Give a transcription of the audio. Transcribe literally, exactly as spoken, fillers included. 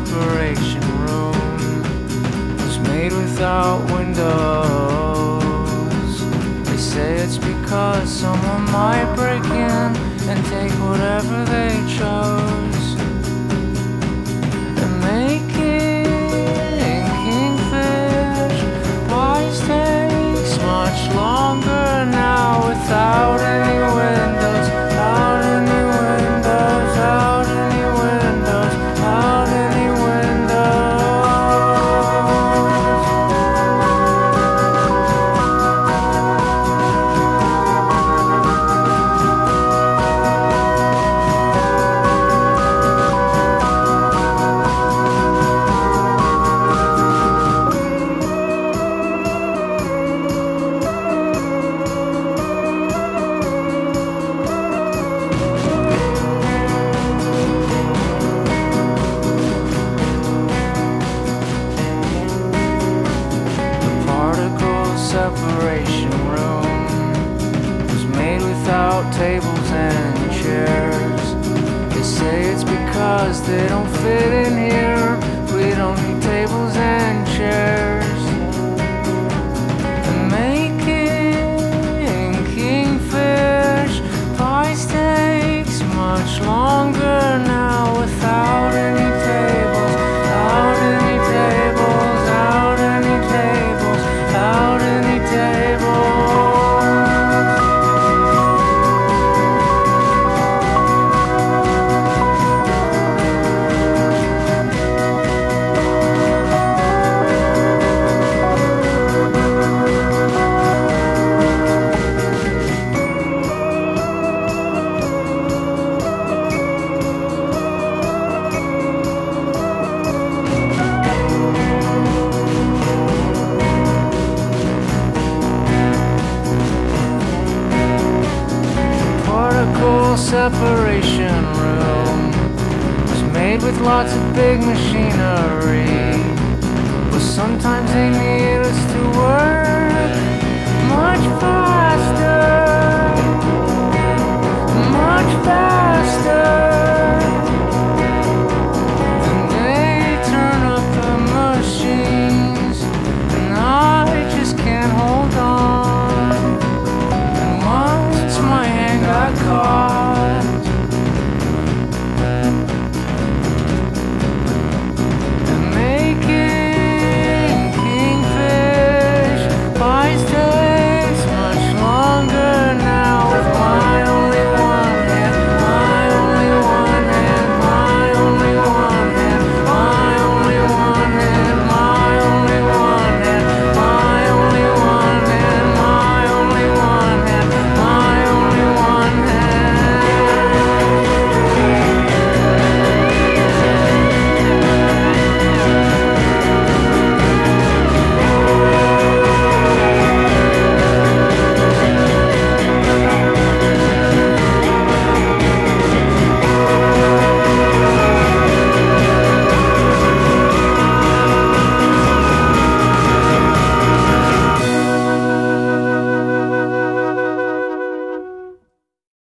separation room was made without windows. They say it's because someone might break in and take whatever they chose and make it kingfish. Wise takes much longer now without any windows, without any windows, without any windows, without any separation room was made without tables and chairs. They say it's because they don't fit in here. We don't need tables and chairs. And making kingfish pies takes much longer now without any tables, without any tables, without any tables, without any separation room was made with lots of big machinery, but sometimes they need us to work much faster.